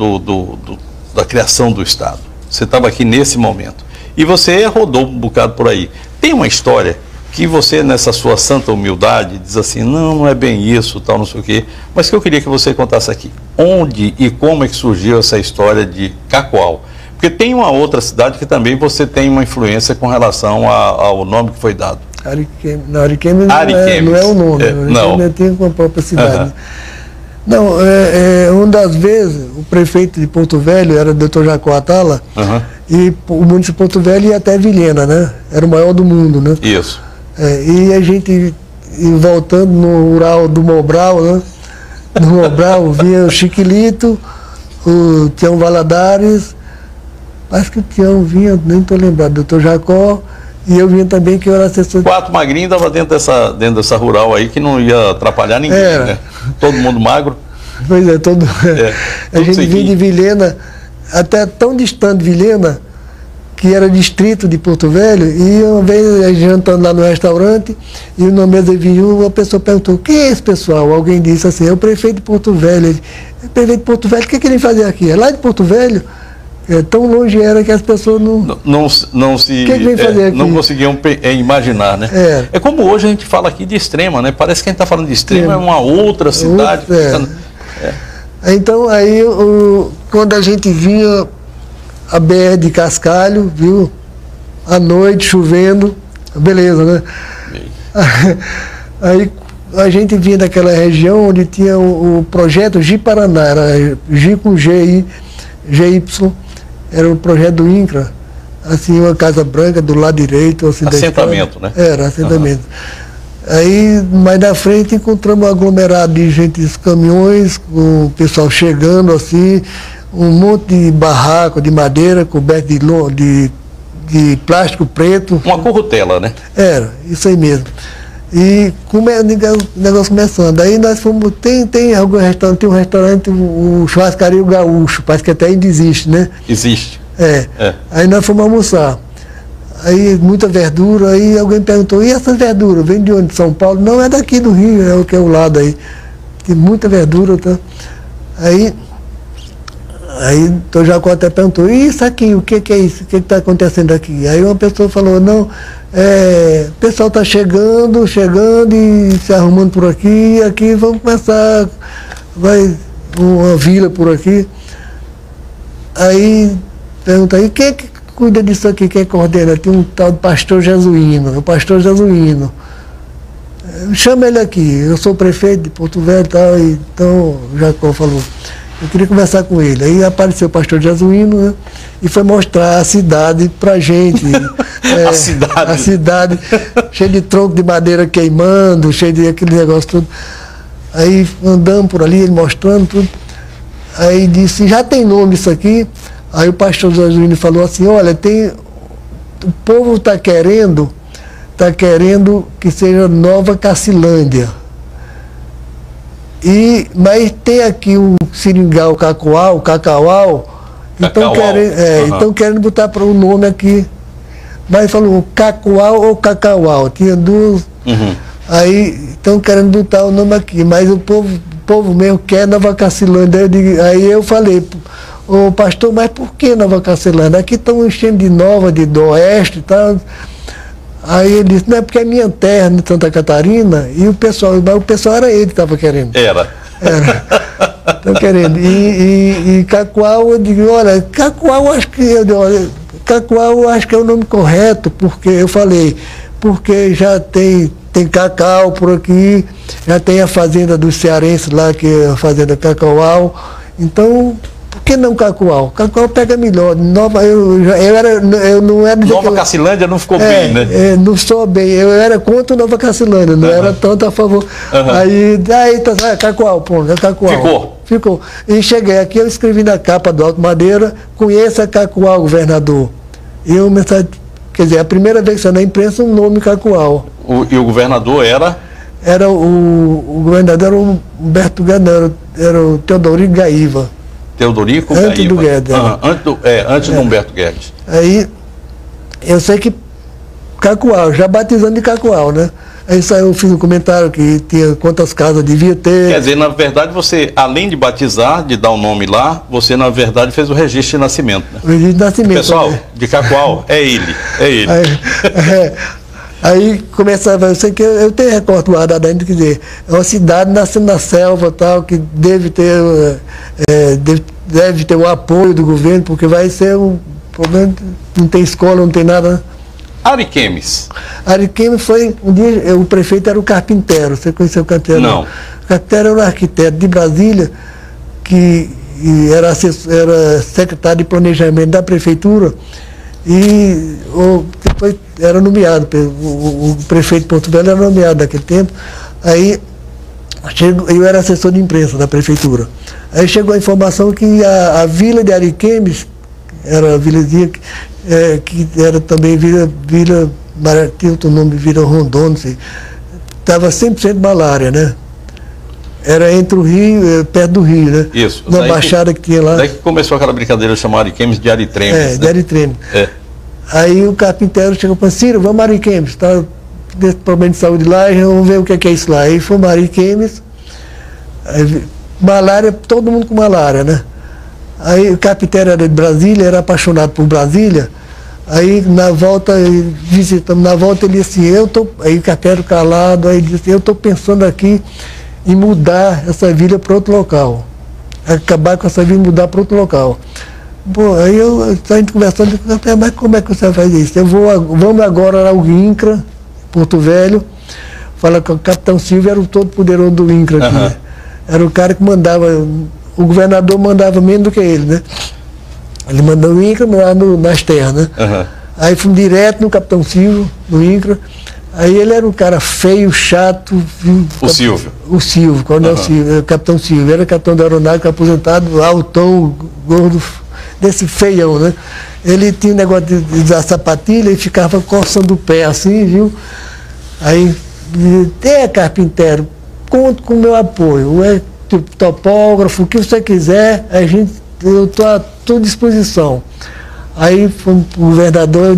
da criação do Estado. Você estava aqui nesse momento e você rodou um bocado por aí. Tem uma história que você, nessa sua santa humildade, diz assim, não é bem isso, tal, não sei o quê, mas que eu queria que você contasse aqui. Onde e como é que surgiu essa história de Cacoal? Porque tem uma outra cidade que também você tem uma influência com relação ao nome que foi dado. Ariquemes não é o nome, Ariquemes tem com a própria cidade. Uhum. Não, uma das vezes, o prefeito de Porto Velho era o doutor Jacó Atala, uhum. E o município de Porto Velho ia até Vilhena, né? Era o maior do mundo, né? Isso. E a gente, voltando no rural do Mobral, né? No Mobral vinha o Chiquilito, o Tião Valadares, acho que o Tião vinha, nem estou lembrado, o doutor Jacó, e eu vinha também, que eu era assessor. Quatro magrinhos dava dentro dessa rural aí, que não ia atrapalhar ninguém, né? Todo mundo magro. Pois é, a gente vinha de Vilhena, até tão distante de Vilhena, que era distrito de Porto Velho, e uma vez jantando lá no restaurante, e na mesa vinha uma pessoa perguntou, quem é esse pessoal? Alguém disse assim, é o prefeito de Porto Velho. Ele disse, o prefeito de Porto Velho, o que é que ele fazia aqui? É lá de Porto Velho? Tão longe era que as pessoas não conseguiam imaginar, né? É como hoje a gente fala aqui de Extrema, né? Parece que a gente está falando de Extrema, é uma outra cidade. Então, aí, quando a gente vinha... a BR de Cascalho, viu? À noite, chovendo, beleza, né? Aí a gente vinha daquela região onde tinha o projeto Ji-Paraná, era Ji com G-I, G-Y, era o projeto do INCRA, assim, uma casa branca do lado direito, assentamento, né? Era, assentamento. Uhum. Aí, mais na frente, encontramos um aglomerado de gente, caminhões, com o pessoal chegando, assim, um monte de barraco de madeira coberto de plástico preto. Uma currutela, né? Era, isso aí mesmo. E o negócio começando. Aí nós fomos, tem algum restaurante, tem um restaurante, o Churrascaria Gaúcho, parece que até ainda existe, né? Existe. Aí nós fomos almoçar. Aí muita verdura, aí alguém perguntou, e essa verdura, vem de onde? De São Paulo? Não, é daqui do Rio, é o que é o lado aí. Tem muita verdura, tá? Aí o Dr. Jacó até perguntou, e isso aqui, o que é isso? O que está acontecendo aqui? Aí uma pessoa falou, não, o pessoal está chegando e se arrumando por aqui, aqui vamos começar, vai uma vila por aqui. Aí pergunta, e quem é que cuida disso aqui, quem coordena? Tem um tal de Pastor Jesuíno, o Pastor Jesuíno. Chama ele aqui, eu sou prefeito de Porto Velho e tal, então o Jacó falou... Eu queria conversar com ele. Aí apareceu o Pastor Jesuíno, né? E foi mostrar a cidade pra gente. A cidade cheia de tronco de madeira queimando, cheio de aquele negócio tudo. Aí andando por ali, ele mostrando tudo. Aí disse, já tem nome isso aqui? Aí o Pastor Jesuíno falou assim, olha, o povo está querendo que seja Nova Cacilândia. Mas tem aqui o seringal, o cacauau, então querendo botar para o nome aqui. Mas falou Cacoal ou Cacaual, tinha duas. Uhum. Aí estão querendo botar o nome aqui, mas o povo mesmo quer Nova Cacilândia. Aí eu falei, ô pastor, mas por que Nova Cacilândia? Aqui estão enchendo de Nova, de do Oeste e tal. Aí ele disse, não, é porque é minha terra, de Santa Catarina, e o pessoal era ele que estava querendo. Era. Estão querendo. E Cacoal, eu digo, olha, Cacoal acho que é o nome correto, porque eu falei, porque já tem cacau por aqui, já tem a fazenda dos cearenses lá, que é a fazenda Cacaual. Então, por que não Cacoal? Cacoal pega melhor. Eu não era Nova Cacilândia não ficou bem, né? Não sou bem. Eu era contra Nova Cacilândia, não era tanto a favor. Aí tá, Cacoal, pronto, é Cacoal. Ficou. E cheguei aqui, eu escrevi na capa do Alto Madeira, conheça Cacoal, governador. Eu, quer dizer, a primeira vez que saiu na imprensa, um nome Cacoal. E o governador era? Era o governador era o Humberto Guedes, era o Teodorico Gaíva. Teodorico Gaíva? Antes do Guedes. Antes do Humberto Guedes. Aí, eu sei que Cacoal, já batizando de Cacoal, né? Aí eu fiz um comentário que tinha quantas casas devia ter. Quer dizer, na verdade, você, além de batizar, de dar o nome lá, você, na verdade, fez o registro de nascimento, né? O registro de nascimento. Pessoal, de Cacoal, é ele. Aí começava, eu sei que eu tenho recorte guardado ainda, quer dizer, é uma cidade nascendo na selva, tal, que deve ter o apoio do governo, porque vai ser um problema, não tem escola, não tem nada, né? Ariquemes foi, um dia, o prefeito era o Carpinteiro, você conheceu o Carpinteiro? Não. O Carpinteiro era um arquiteto de Brasília, que era secretário de planejamento da prefeitura, e depois era nomeado, o prefeito de Porto Velho era nomeado naquele tempo, aí eu era assessor de imprensa da prefeitura. Aí chegou a informação que a vila de Ariquemes, era a vilazinha que era também vila tinha outro nome, vila Rondônia, não sei, estava 100% malária, né? Era entre o rio, perto do rio, né? Isso. Na baixada que tinha lá. Daí que começou aquela brincadeira chamada Ariquemes de Ariquemes. De Ariquemes. Aí o Carpinteiro chegou para Ciro, vamos a Ariquemes, tá? Desse problema de saúde lá, vamos ver o que é isso lá. Aí fomos a Ariquemes, malária, todo mundo com malária, né? Aí o Carpinteiro era de Brasília, era apaixonado por Brasília. Aí na volta, visitamos, na volta ele disse assim, aí o Carpinteiro calado, aí disse assim, eu estou pensando aqui em mudar essa vila para outro local. Acabar com essa vila e mudar para outro local. Bom, aí eu estava conversando, mas como é que você faz isso? Vamos agora ao INCRA, Porto Velho, fala que o capitão Silvio era o todo poderoso do INCRA aqui, né? Era o cara que mandava. O governador mandava menos do que ele, né? Ele mandou o INCRA lá nas terras, né? Aí fomos direto no capitão Silvio, no INCRA. Aí ele era um cara feio, chato. O capitão Silvio. Era capitão da aeronáutica, aposentado, altão, gordo, desse feião, né? Ele tinha um negócio de usar sapatilha e ficava coçando o pé assim, viu? Aí, Carpinteiro, conto com o meu apoio, topógrafo, o que você quiser, eu estou à tua disposição. Aí o governador,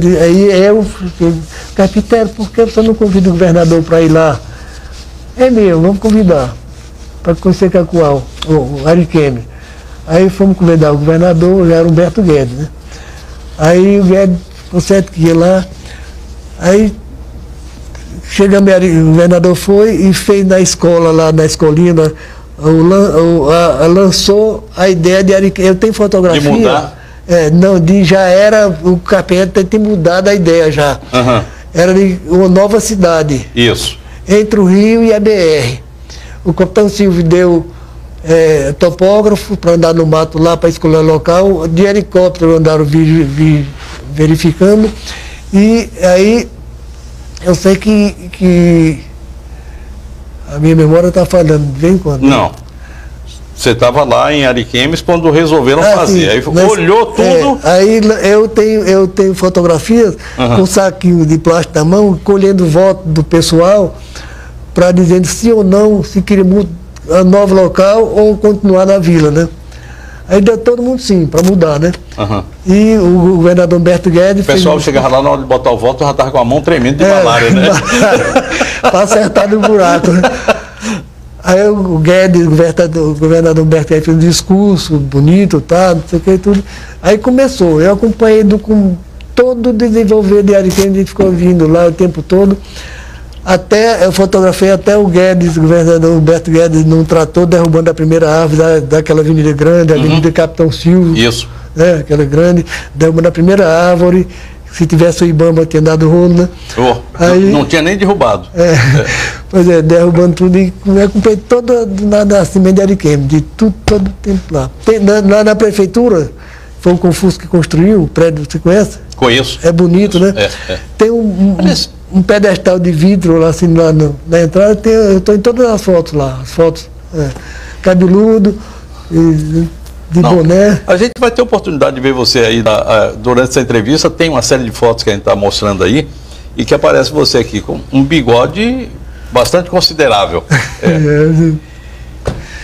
Carpinteiro, por que você não convida o governador para ir lá? Vamos convidar, para conhecer Cacoal, o Ariquemes. Aí fomos convidar o governador, já era Humberto Guedes, né? Aí o Guedes, o certo que ia lá, aí chegamos, o governador foi e fez na escola, lá na escolinha, lançou a ideia de Ariquemes. Eu tenho fotografia. De mudar? Já era, o Carpinteiro tinha mudado a ideia já. Era uma nova cidade. Isso. Entre o Rio e a BR. O capitão Silvio deu topógrafo para andar no mato lá, para escolher local. De helicóptero andaram verificando. E aí, eu sei que a minha memória está falhando, de vez em quando. Não. Você estava lá em Ariquemes quando resolveram fazer. Sim, olhou tudo. Aí eu tenho fotografias com saquinho de plástico na mão, colhendo voto do pessoal, para dizendo se ou não se queria mudar a novo local ou continuar na vila, né? Aí deu todo mundo sim, para mudar, né? Uhum. E o governador Humberto Guedes... O pessoal fez... chegava lá na hora de botar o voto, já estava com a mão tremendo de malária, né? Para acertar no buraco, né? Aí o Guedes, o governador Humberto Guedes fez um discurso bonito, tá, não sei o que e tudo. Aí começou, eu acompanhei com todo o desenvolver de Ariquemes, a gente ficou vindo lá o tempo todo. Até, eu fotografei até o Guedes, o governador Humberto Guedes, num trator derrubando a primeira árvore daquela avenida grande, a avenida Capitão Silva. Isso. Né, aquela grande, derrubando a primeira árvore. Se tivesse o Ibama, tinha dado rolo, né? Oh, aí, não tinha nem derrubado. Pois é, derrubando tudo e comprei todo o nascimento de Ariquemes, de tudo, todo o tempo lá. Lá na prefeitura, foi o Confúcio que construiu o prédio, você conhece? Conheço. É bonito, né? Tem um pedestal de vidro lá, assim, lá na entrada, eu estou em todas as fotos lá, as fotos cabeludo, de boné. A gente vai ter oportunidade de ver você aí durante essa entrevista. Tem uma série de fotos que a gente está mostrando aí e que aparece você aqui com um bigode bastante considerável.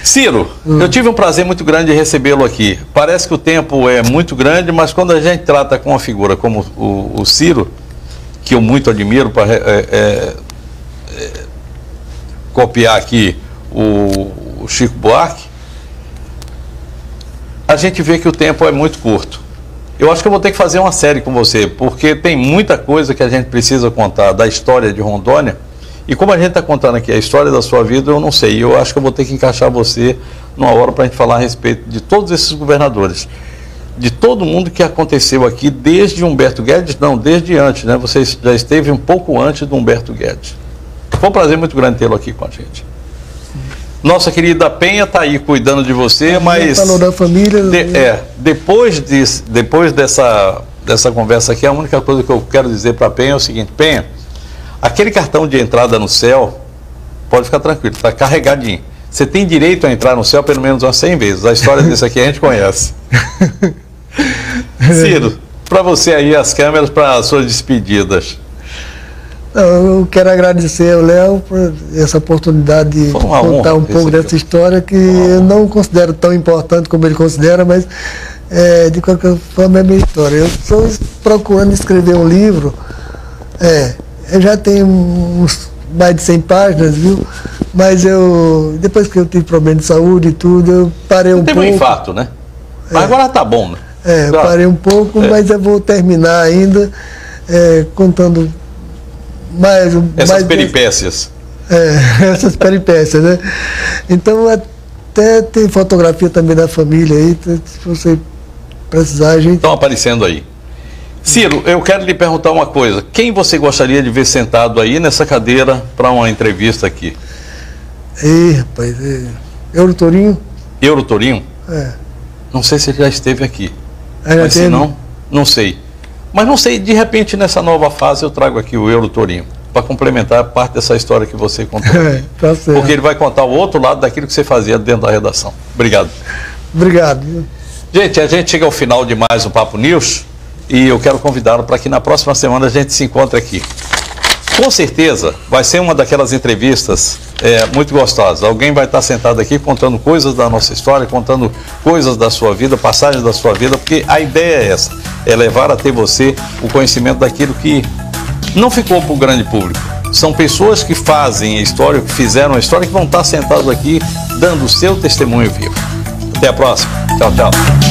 Ciro, eu tive um prazer muito grande de recebê-lo aqui. Parece que o tempo é muito grande, mas quando a gente trata com uma figura como o Ciro, que eu muito admiro, para copiar aqui o Chico Buarque, a gente vê que o tempo é muito curto. Eu acho que eu vou ter que fazer uma série com você, porque tem muita coisa que a gente precisa contar da história de Rondônia, e como a gente está contando aqui a história da sua vida, eu não sei, eu acho que eu vou ter que encaixar você numa hora para a gente falar a respeito de todos esses governadores, de todo mundo que aconteceu aqui desde Humberto Guedes, não, desde antes, né? Você já esteve um pouco antes do Humberto Guedes. Foi um prazer muito grande tê-lo aqui com a gente. Nossa querida Penha está aí cuidando de você, mas... Falou da família... Depois dessa conversa aqui, a única coisa que eu quero dizer para a Penha é o seguinte: Penha, aquele cartão de entrada no céu, pode ficar tranquilo, está carregadinho. Você tem direito a entrar no céu pelo menos umas 100 vezes. A história disso aqui a gente conhece. Ciro, para você aí as câmeras para as suas despedidas. Eu quero agradecer ao Léo por essa oportunidade de contar um pouco dessa história que eu não considero tão importante como ele considera, mas de qualquer forma é minha história. Eu estou procurando escrever um livro, eu já tenho uns mais de 100 páginas, viu? Mas eu, depois que eu tive problema de saúde e tudo, eu parei um pouco. Teve um infarto, né? Mas agora tá bom, né? Parei um pouco, mas eu vou terminar ainda contando mais... Essas peripécias. Essas peripécias, né? Então, até tem fotografia também da família aí, se você precisar, a gente... Estão aparecendo aí. Ciro, eu quero lhe perguntar uma coisa. Quem você gostaria de ver sentado aí nessa cadeira para uma entrevista aqui? Rapaz, Euro Tourinho. Euro Tourinho? Não sei se ele já esteve aqui. Mas se não, não sei. Mas não sei, de repente nessa nova fase eu trago aqui o Euro Tourinho para complementar parte dessa história que você contou. Tá certo. Porque ele vai contar o outro lado daquilo que você fazia dentro da redação. Obrigado. Obrigado. Gente, a gente chega ao final de mais um Papo News e eu quero convidá-lo para que na próxima semana a gente se encontre aqui. Com certeza vai ser uma daquelas entrevistas muito gostosas. Alguém vai estar sentado aqui contando coisas da nossa história, contando coisas da sua vida, passagens da sua vida, porque a ideia é essa, é levar até você o conhecimento daquilo que não ficou para o grande público. São pessoas que fazem a história, que fizeram a história, que vão estar sentados aqui dando o seu testemunho vivo. Até a próxima. Tchau, tchau.